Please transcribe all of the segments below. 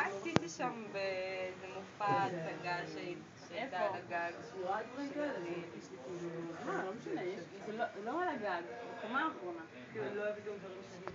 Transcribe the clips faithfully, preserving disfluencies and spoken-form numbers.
עשיתי שם באיזה מופע הצגה שהייתה על הגג. מה, לא משנה, זה לא על הגג, בקומה האחרונה. לא אוהבת גם דברים שניפים.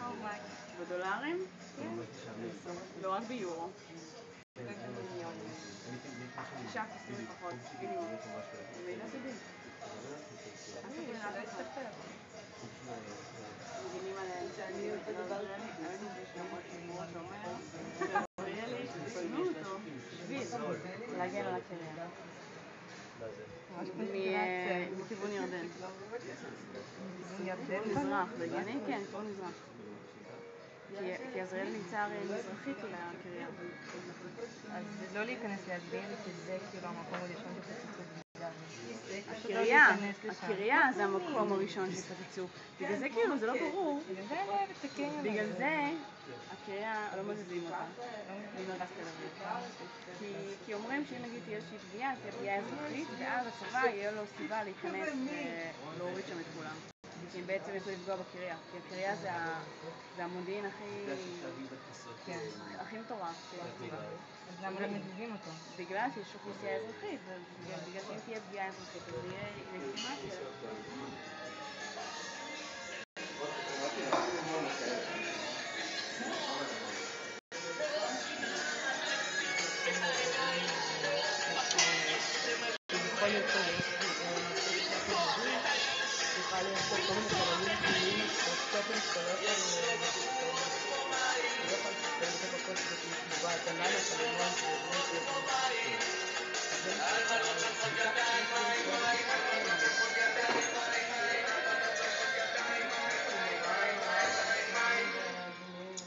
How much? בדולרים? לא רק ביורו. תשעה כסים לפחות. מילה סביב. מגינים עליהם שאני אומרת שינו אותו שביל להגן על הקריה מכיוון ירדן מזרח, בגני? כן, כיוון מזרח כי עזריאל נמצא הרי מזרחית לקריה אז לא להיכנס להגביל כי זה כאילו המקום הראשון שפצצו הקריה, הקריה זה המקום הראשון שקפצו בגלל זה כאילו זה לא ברור בגלל זה הקריה לא מזיזים אותה במרכז תל אביב כי אומרים שאם נגיד תהיה איזושהי פגיעה תהיה פגיעה אזרחית ואז הצבא יהיה לו סיבה להיכנס ולהוריד שם את כולם כי בעצם יש לו לפגוע בקריה כי הקריה זה המודיעין הכי מטורף אז למה לא מזיזים אותו? בגלל שיש אוכלוסייה אזרחית בגלל שאם תהיה פגיעה אזרחית אז יהיה לגיטימציה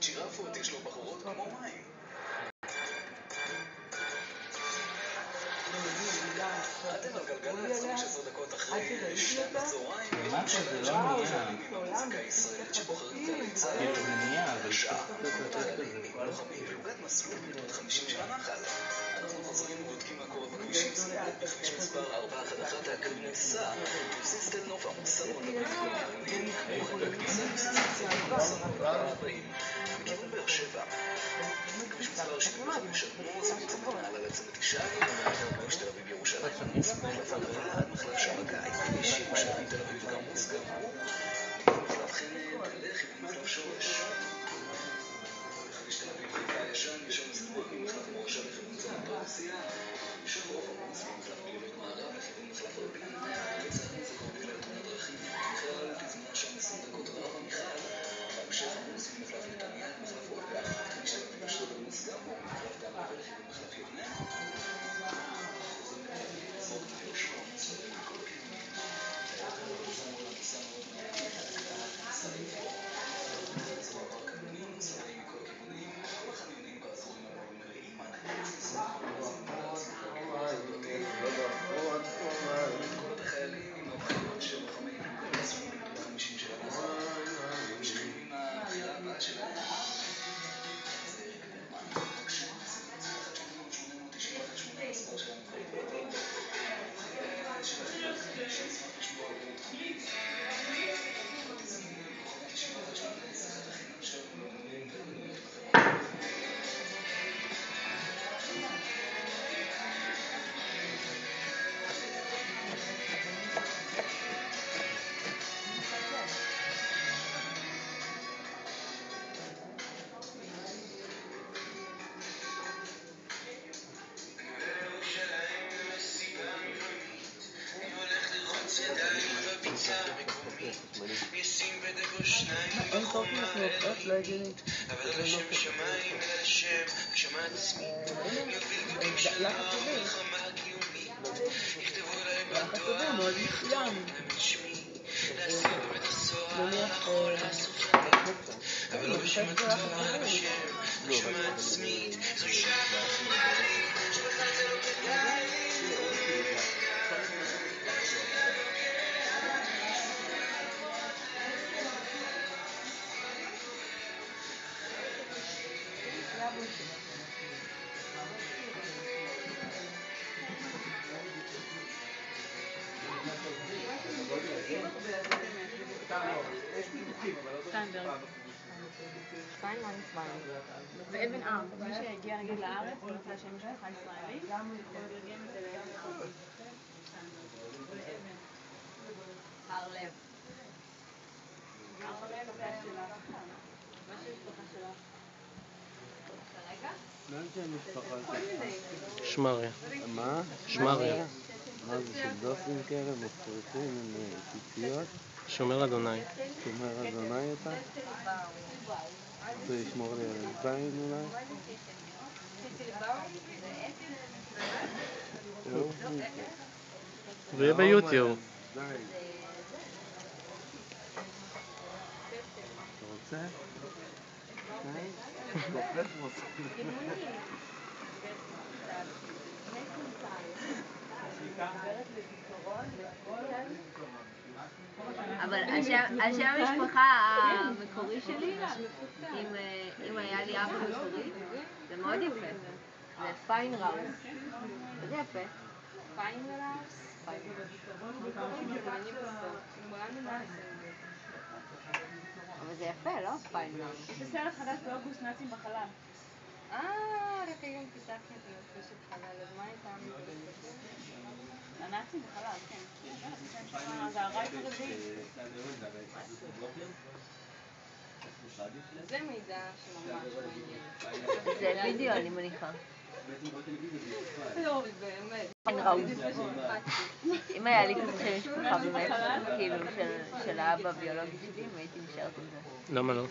ג'ירפות יש לו בחורות כמו מים. אתם על גלגלצ, חמש עשרה דקות אחרי שתיים בצהריים. מה שזה לא נהיה. מוזיקה ישראלית שבוחרים את המצאה. זה נהיה, אבל שעה. לוחמים פלוגת מסלול בנות חמישים של הנחל. אנחנו חוזרים ובודקים מה קורה בכבישים סמלת בכביש מספר ארבע אחת אחת הכניסה. תוסיס שדה נוף המוסרון לבחור גרונים. הכניסה לסיסציה המוסרון ארבעים. בכיוון באר שבע. כביש מספר שבעים משתמור זה מצב הנעלה לצמת אישה. כביש תל אביב ירושלים עמוס מחלף הנבל עד מחלף שמגאי. כביש ירושלים תל אביב גם עמוס גם הוא. מחלף חנן, הלחי ומחלף שורש. ישן, ישן מסתמך ממחלף מורשה לכיוון צומת פרדסיה, ישן רוב עמוס ממחלף בלבית מערב לכיוון מחלף רבין, לצערי זה קורה בגלל תאונת דרכים, בכלל תזמן שם עשרים דקות רב המיכל, בהמשך עמוס ממחלף נתניה, מחלף אולגה, משתלבים בשדות עמוס גם בו, מחלף דמה ולכיוון מחלף יונה, חוזרים לתניה, זרוק תניה ושמע עמוס לדעים בכל כיוון, אנחנו נמצאנו לנצענו עוד מעט, נתקעה, שרים פה, נמצאו עבר כמונים, שרים מכל כיוונים, חניונים בעזורים המורים מלאים, אנחנו נסעו חמורים לעצמם כמובדותים. כל החיילים עם הבחירות של לוחמי כל הספים בגדות חמישים של המסע, ממשיכים עם הבחירה הבאה שלהם. זה אריק ברמן, תקשיבו לסיפוץ אחת שמונה תשע אחת שמונה מספר של המתחילים בלתיים. של החיילים שנספח לשמוע עליהם תחולים. תזמינו לכוכבי תשע אחת שמונה שיחת החינם שלנו למונים ולמוניות בחברות. אין חוק מתנועות לא הגיונית אבל לא לשם שמיים אלא לשם הגשמה עצמית יוביל גודים שלא מלחמה קיומית יכתבו להם בתואר לכתוב את שמי זה אבן ארץ, מי שהגיע נגיד לארץ, הוא רוצה שם משפחה ישראלית, הוא ירגם את זה לאבן ארץ. ואבן. הרלב. הרלב זה השאלה. מה שהמשפחה שלך? כרגע? לא הייתי המשפחה שלך. שמריה. מה? שמריה. מה זה שדופים כאלה, מפריטים עם פיציות? שומר אדוני. שומר אדוני אתה? זה ישמור לי על זין אולי? זה יהיה ביוטיוב. אתה רוצה? אבל השם המשפחה המקורי שלי, אם היה לי אב מקורי, זה מאוד יפה. זה פיינראוס. זה יפה. פיינראוס. אבל זה יפה, לא? פיינראוס. יש סרט חדש באוגוסט, נאצים בחלל. אה, רק היום פיתחתי את המפרשת חלל, אז מה הייתה המפרשת? הנאצים בחלל, כן. זה הרייך הרביעי. זה מידע שממש מעניין. זה וידאו, אני מניחה. לא, באמת. אם היה לי כזה משפחה באמת, כאילו, של האבא הביולוגי שלי, הייתי נשארת עם זה. למה לא?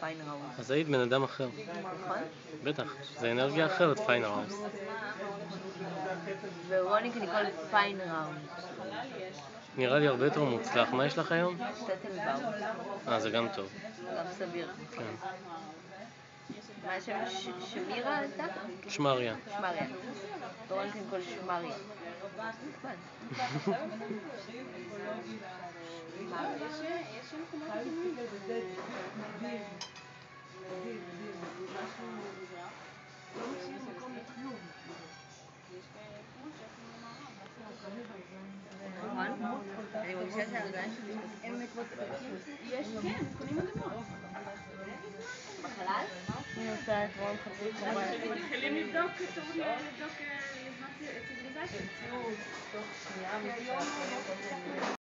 פיינראוס. אז היית בן אדם אחר. נכון? בטח, זה אנרגיה אחרת, פיינראוס. ורוניק ניקול פיינראוס. נראה לי הרבה יותר מוצלח. מה יש לך היום? שתתם בר. אה, זה גם טוב. גם סביר. כן. מה השם? שמירה אתה? שמריה. שמריה. ורונית ניקול שמריה. אני מרגישה את הארגן שלי, הם מתבוצעים. יש, כן, קונים אדמות. בחלל? אני עושה את רון חזיק. אנחנו מתחילים לבדוק, לבדוק, לבדוק, לבדוק ציביליזציה. תוך שנייה, מתחילה.